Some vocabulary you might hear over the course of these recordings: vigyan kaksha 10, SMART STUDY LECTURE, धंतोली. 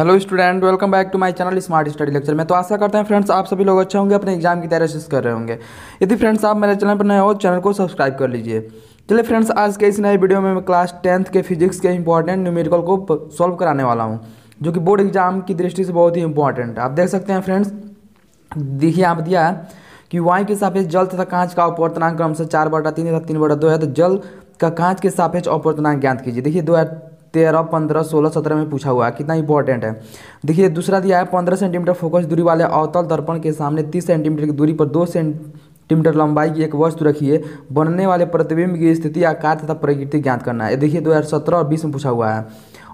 Hello student, welcome back to my channel smart study lecture में। तो आशा करते हैं फ्रेंड्स आप सभी लोग अच्छे होंगे, अपने एग्जाम की तैयारी कर रहे होंगे। यदि फ्रेंड्स आप मेरे चैनल पर नए हो, चैनल को सब्सक्राइब कर लीजिए। चलिए फ्रेंड्स, आज के इस नए वीडियो में मैं क्लास 10th के फिजिक्स के इंपॉर्टेंट न्यूमेरिकल को सॉल्व कराने वाला हूँ, जो कि बोर्ड एग्जाम की दृष्टि से बहुत ही इंपॉर्टेंट है। आप देख सकते हैं फ्रेंड्स, देखिए आप दिया है कि वायु के सापेक्ष जल तथा कांच का अपवर्तनांक क्रम से 4/3 तथा 3/2 है, तो जल का कांच के सापेक्ष अपवर्तनांक ज्ञात कीजिए। देखिए 2013, 15, 16, 17 में पूछा हुआ है, कितना इंपॉर्टेंट है। देखिए दूसरा दिया है 15 सेंटीमीटर फोकस दूरी वाले अवतल दर्पण के सामने 30 सेंटीमीटर की दूरी पर 2 सेंटीमीटर लंबाई की एक वस्तु रखिए, बनने वाले प्रतिबिंब की स्थिति, आकार तथा प्रकृति ज्ञात करना है। देखिए 2017 और 20 में पूछा हुआ है।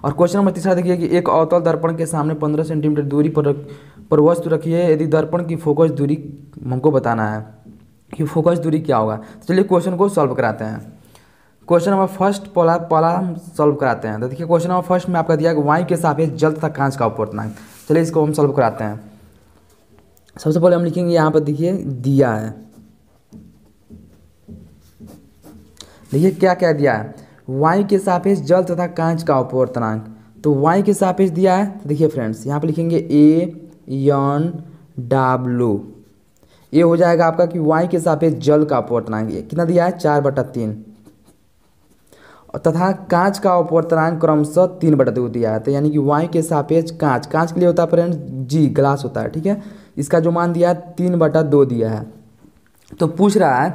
और क्वेश्चन नंबर तीसरा देखिए कि एक अवतल दर्पण के सामने 15 सेंटीमीटर दूरी पर वस्तु रखिए, यदि दर्पण की फोकस दूरी, हमको बताना है कि फोकस दूरी क्या होगा। चलिए क्वेश्चन को सॉल्व कराते हैं। क्वेश्चन नंबर फर्स्ट पहला हम सॉल्व कराते हैं। तो देखिए क्वेश्चन नंबर फर्स्ट में आपका दिया कि वायु के सापेक्ष जल तथा कांच का अपवर्तनांक। चलिए इसको हम सॉल्व कराते हैं। सबसे पहले हम लिखेंगे यहाँ पर, देखिए दिया है, देखिए क्या क्या दिया है। वायु के सापेक्ष जल तथा कांच का अपवर्तनांक, तो वायु के सापेक्ष दिया है। देखिए फ्रेंड्स यहाँ पर लिखेंगे AW, ये हो जाएगा आपका कि वायु के सापेक्ष जल का अपवर्तनांक। कितना दिया है? 4/3 तथा कांच का अपवर्तनांक क्रमशः 3/2 दिया है। तो यानी कि वायु के सापेक्ष कांच, कांच के लिए होता है फ्रेंड जी, ग्लास होता है, ठीक है। इसका जो मान दिया है 3/2 दिया है। तो पूछ रहा है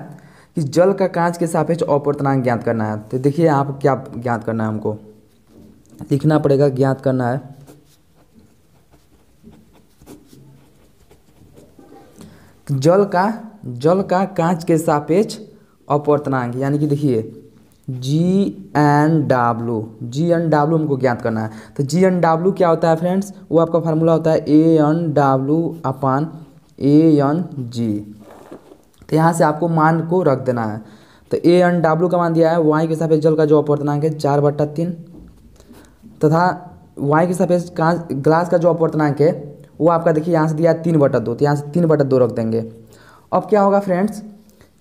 कि जल का कांच के सापेक्ष अपवर्तनांक ज्ञात करना है। तो देखिए यहाँ पर क्या ज्ञात करना है, हमको लिखना पड़ेगा, ज्ञात करना है। जल का कांच के सापेक्ष अपवर्तनांक, यानी कि देखिए GNW हमको ज्ञात करना है। तो GNW क्या होता है फ्रेंड्स? वो आपका फार्मूला होता है ANW/ANG। तो यहाँ से आपको मान को रख देना है। तो ANW का मान दिया है वायु के सापेक्ष जल का जो अपवर्तनांक है 4/3 तथा वायु के सापेक्ष कांच ग्लास का जो अपवर्तनांक है वो आपका देखिए यहाँ से दिया है 3/2। तो यहाँ से 3/2 रख देंगे। अब क्या होगा फ्रेंड्स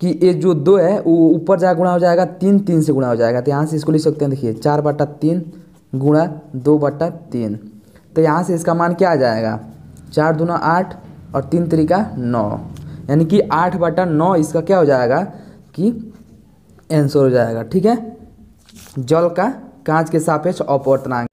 कि ये जो 2 है वो ऊपर जा गुणा हो जाएगा 3 से गुणा हो जाएगा। तो यहाँ से इसको लिख सकते हैं, देखिए 4/3 × 2/3। तो यहाँ से इसका मान क्या आ जाएगा? 4 दूना 8 और 3 तरीका 9, यानी कि 8/9 इसका क्या हो जाएगा कि आंसर हो जाएगा, ठीक है। जल का कांच के सापेक्ष अपवर्तनांक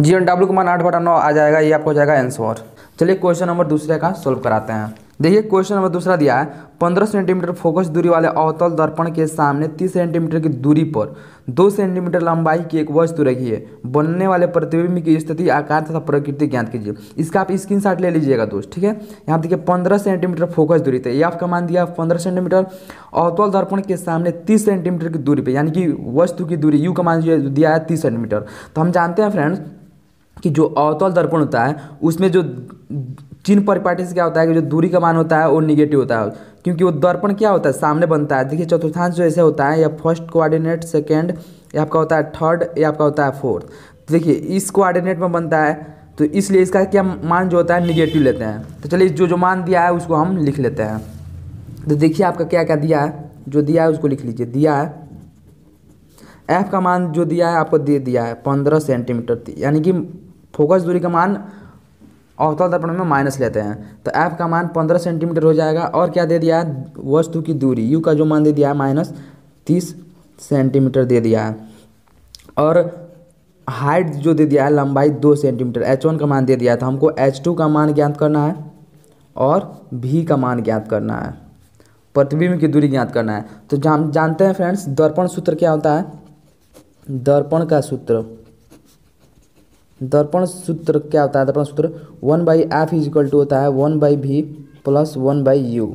GNW का मान 8/9 आ जाएगा, ये आपको हो जाएगा आंसर। चलिए क्वेश्चन नंबर दूसरे का सॉल्व कराते हैं। देखिए क्वेश्चन नंबर दूसरा दिया है 15 सेंटीमीटर फोकस दूरी वाले अवतल दर्पण के सामने 30 सेंटीमीटर की दूरी पर 2 सेंटीमीटर लंबाई की एक वस्तु रखिए, बनने वाले प्रतिबिंब की स्थिति, आकार तथा प्रकृति ज्ञात कीजिए। इसका आप स्क्रीनशॉट ले लीजिएगा दोस्त, ठीक है। यहाँ देखिए 15 सेंटीमीटर फोकस दूरी थे, ये आपका मान दिया 15 सेंटीमीटर। अवतल दर्पण के सामने 30 सेंटीमीटर की दूरी पर, यानी कि वस्तु की दूरी U का मान दिया है 30 सेंटीमीटर। तो हम जानते हैं फ्रेंड्स कि जो अवतल दर्पण होता है उसमें जो चिन्ह परिपाटी से क्या होता है कि जो दूरी का मान होता है वो निगेटिव होता है, क्योंकि वो दर्पण क्या होता है, सामने बनता है। देखिए चतुर्थांश जो ऐसे होता है, या फर्स्ट कोऑर्डिनेट, सेकंड ये आपका होता है, थर्ड ये आपका होता है, फोर्थ। देखिए इस कोऑर्डिनेट में बनता है, तो इसलिए इसका क्या मान जो होता है निगेटिव लेते हैं। तो चलिए जो मान दिया है उसको हम लिख लेते हैं। तो देखिए आपका क्या क्या दिया है, जो दिया है उसको लिख लीजिए। दिया है F का मान जो दिया है आपको दे दिया है 15 सेंटीमीटर, यानी कि फोकस दूरी का मान अवतल दर्पण में माइनस लेते हैं। तो F का मान 15 सेंटीमीटर हो जाएगा। और क्या दे दिया है? वस्तु की दूरी U का जो मान दे दिया है -30 सेंटीमीटर दे दिया है। और हाइट जो दे दिया है, लंबाई 2 सेंटीमीटर, H1 का मान दे दिया है। तो हमको H2 का मान ज्ञात करना है और V का मान ज्ञात करना है, प्रतिबिंब की दूरी ज्ञात करना है। तो जानते हैं फ्रेंड्स दर्पण सूत्र क्या होता है, दर्पण सूत्र क्या होता है? दर्पण सूत्र 1/F = होता है 1/V + 1/U।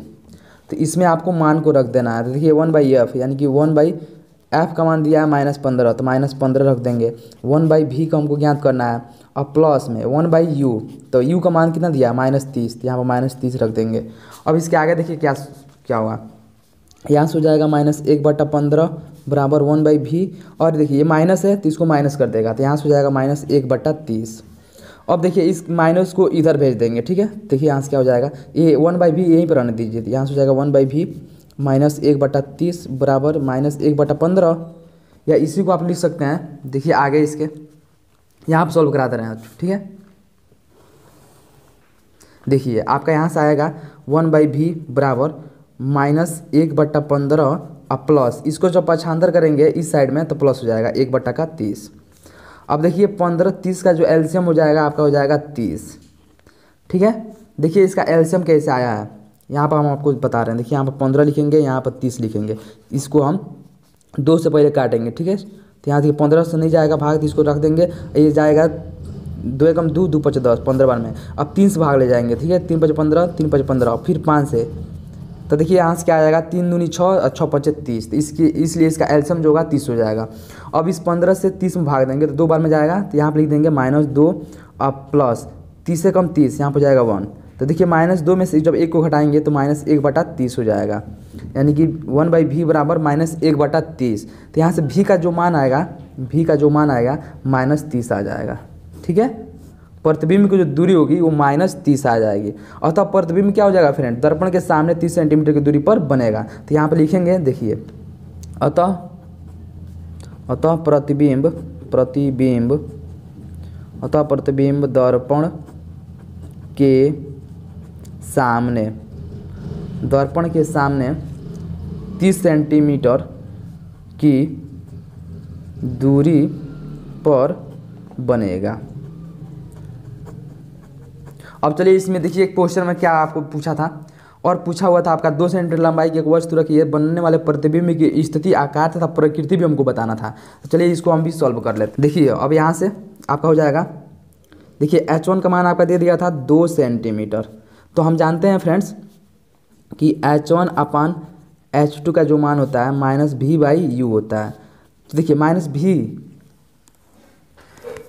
तो इसमें आपको मान को रख देना है। तो देखिए 1/F, यानी कि 1/F का मान दिया है -15, तो -15 रख देंगे। 1/V का हमको ज्ञात करना है, और प्लस में 1/U, तो U का मान कितना दिया है -30, यहाँ पर -30 रख देंगे। अब इसके आगे देखिए क्या हुआ, यहाँ से हो जाएगा -1/15 = 1/V, और देखिए ये माइनस है तो इसको माइनस कर देगा। तो यहाँ से हो जाएगा -1/30। अब देखिए इस माइनस को इधर भेज देंगे, ठीक है। देखिए यहाँ से क्या हो जाएगा, ये 1/V यहीं पर रहने दीजिए। यहाँ से हो जाएगा 1/V - 1/30 = -1/15, या इसी को आप लिख सकते हैं। देखिए आगे इसके यहाँ आप सॉल्व कराते रहें, ठीक है। देखिए आपका यहाँ से आएगा 1/v बराबर -1/15 और प्लस इसको जब पछांतर करेंगे इस साइड में तो प्लस हो जाएगा 1/30। अब देखिए 15 30 का जो एलसीएम हो जाएगा आपका हो जाएगा 30। ठीक है, देखिए इसका एलसीएम कैसे आया है यहाँ पर हम आपको बता रहे हैं। देखिए यहाँ पर 15 लिखेंगे, यहाँ पर 30 लिखेंगे, इसको हम 2 से पहले काटेंगे। ठीक है, तो यहाँ देखिए 15 से नहीं जाएगा भाग तो इसको रख देंगे, ये जाएगा 2 × 2 = 10 15 बार में। अब 3 से भाग ले जाएंगे। ठीक है, 3 × 15 फिर 5 से, तो देखिए यहाँ से क्या आ जाएगा 3 × 2 = 6 और 6 × 5 = 30। तो इसकी इसलिए इसका एलसीएम जो होगा 30 हो जाएगा। अब इस 15 से 30 में भाग देंगे तो 2 बार में जाएगा, तो यहाँ पर लिख देंगे -2 और प्लस 30 से कम 30 यहाँ पर जाएगा 1। तो देखिए -2 में से जब 1 को घटाएंगे तो -1/30 हो जाएगा, यानी कि 1/v बराबर -1/30। तो यहाँ से v का जो मान आएगा -30 आ जाएगा। ठीक है, प्रतिबिंब की जो दूरी होगी वो -30 आ जाएगी। और तब प्रतिबिंब क्या हो जाएगा फ्रेंड, दर्पण के सामने 30 सेंटीमीटर की दूरी पर बनेगा। तो यहाँ पर लिखेंगे देखिए अतः प्रतिबिंब दर्पण के सामने 30 सेंटीमीटर की दूरी पर बनेगा। अब चलिए इसमें देखिए एक क्वेश्चन में क्या आपको पूछा था, और पूछा हुआ था आपका 2 सेंटीमीटर लंबाई की एक वस्तु रखिए, बनने वाले प्रतिबिंब की स्थिति, आकार तथा प्रकृति भी हमको बताना था। तो चलिए इसको हम भी सॉल्व कर लेते हैं। देखिए अब यहाँ से आपका हो जाएगा, देखिए H1 का मान आपका दे दिया था 2 सेंटीमीटर। तो हम जानते हैं फ्रेंड्स कि H1/H2 का जो मान होता है -v/u होता है। तो देखिए -v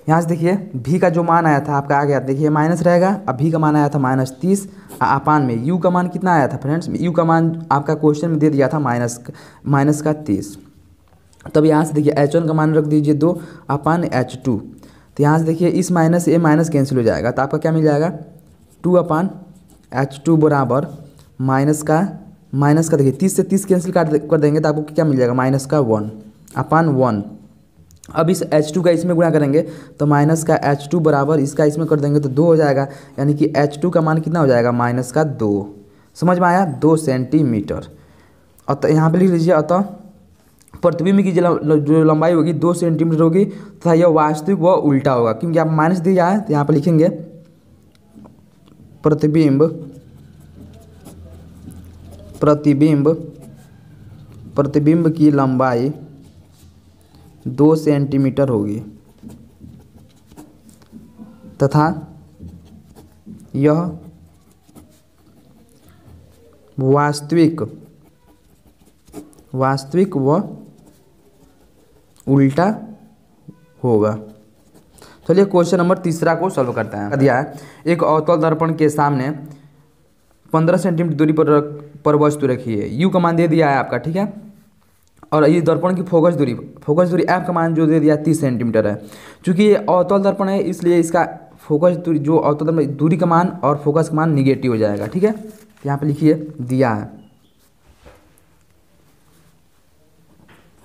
यहाँ से देखिए v का जो मान आया था आपका आ गया, देखिए माइनस रहेगा। अब v का मान आया था -30 अपान में u का मान कितना आया था फ्रेंड्स, u का मान आपका क्वेश्चन में दे दिया था -30। तब यहाँ से देखिए H1 का मान रख दीजिए 2/H2। तो यहाँ से देखिए इस माइनस ये माइनस कैंसिल हो जाएगा, तो आपका क्या मिल जाएगा 2/H2 बराबर -30 से 30 कैंसिल कर देंगे तो आपको क्या मिल जाएगा -1/1। अब इस H2 का इसमें गुणा करेंगे तो -H2 बराबर इसका इसमें कर देंगे तो 2 हो जाएगा, यानी कि H2 का मान कितना हो जाएगा -2। समझ में आया 2 सेंटीमीटर। अतः यहाँ पे लिख लीजिए अतः प्रतिबिंब की जो लंबाई होगी 2 सेंटीमीटर होगी तथा यह वास्तविक व उल्टा होगा, क्योंकि आप माइनस दिया है। तो यहाँ पर लिखेंगे प्रतिबिंब की लंबाई 2 सेंटीमीटर होगी तथा यह वास्तविक व उल्टा होगा। चलिए क्वेश्चन नंबर 3 को सॉल्व करते हैं। दिया है एक अवतल दर्पण के सामने 15 सेंटीमीटर दूरी पर वस्तु रखिए, u का मान दे दिया है आपका। ठीक है, और ये दर्पण की फोकस दूरी f का मान जो दे दिया 30 सेंटीमीटर है। चूँकि ये अवतल दर्पण है इसलिए इसका फोकस दूरी जो अवतल दर्पण दूरी का मान और फोकस का मान निगेटिव हो जाएगा। ठीक है, यहाँ पर लिखिए दिया है,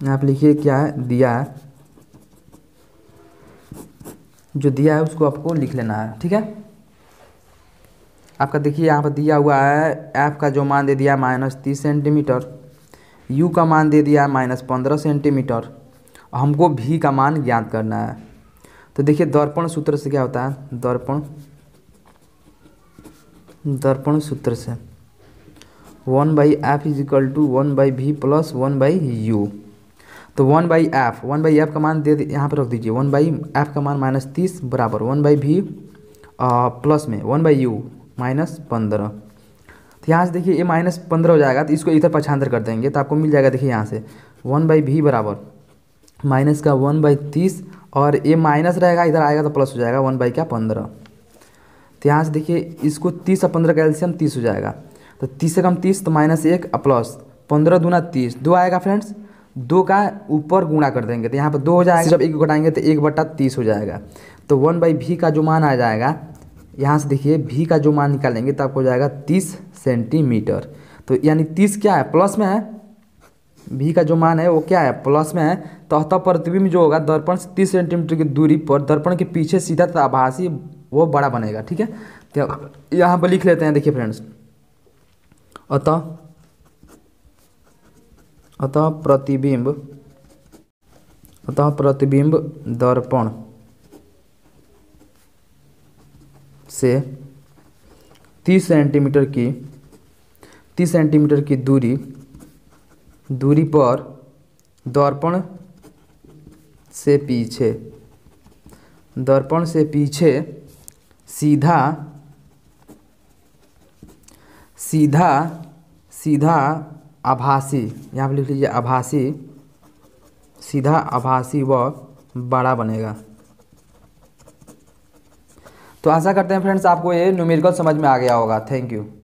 यहाँ पर लिखिए क्या है दिया है, जो दिया है उसको आपको लिख लेना है। ठीक है, आपका देखिए यहाँ पर दिया हुआ है f का जो मान दे दिया -30 सेंटीमीटर, u का मान दे दिया -15 सेंटीमीटर और हमको v का मान ज्ञात करना है। तो देखिए दर्पण सूत्र से क्या होता है, दर्पण सूत्र से 1/f = 1/v प्लस 1/u। तो 1/f का मान दे यहाँ पर रख दीजिए, 1/f का मान -30 बराबर 1/v प्लस में 1/u -15। तो यहाँ से देखिए ये -15 हो जाएगा, तो इसको इधर पछांतर कर देंगे तो आपको मिल जाएगा। देखिए यहाँ से 1/v बराबर -1/30 और ये माइनस रहेगा, इधर आएगा तो प्लस हो जाएगा 1/15। तो यहाँ से देखिए इसको 30 और 15 का एलसीएम 30 हो जाएगा, तो 30 से कम 30 तो -1 और प्लस 15 × 2 = 30 2 आएगा फ्रेंड्स, 2 का ऊपर गुणा कर देंगे तो यहाँ पर 2 हो जाएगा, जब 1 को घटाएंगे तो 1/30 हो जाएगा। तो 1/v का जो मान आ जाएगा, यहाँ से देखिए v का जो मान निकालेंगे तो आपको हो जाएगा 30 सेंटीमीटर। तो यानी 30 क्या है प्लस में है, v का जो मान है वो क्या है प्लस में है। तो तब प्रतिबिंब जो होगा दर्पण से 30 सेंटीमीटर की दूरी पर दर्पण के पीछे सीधा तथा आभासी वो बड़ा बनेगा। ठीक है, तो यहाँ पर लिख लेते हैं। देखिए फ्रेंड्स, अतः प्रतिबिंब दर्पण से 30 सेंटीमीटर की दूरी पर दर्पण से पीछे सीधा आभासी, यहाँ पर लिख लीजिए आभासी, सीधा आभासी व बड़ा बनेगा। तो आशा करते हैं फ्रेंड्स आपको ये न्यूमेरिकल समझ में आ गया होगा। Thank you.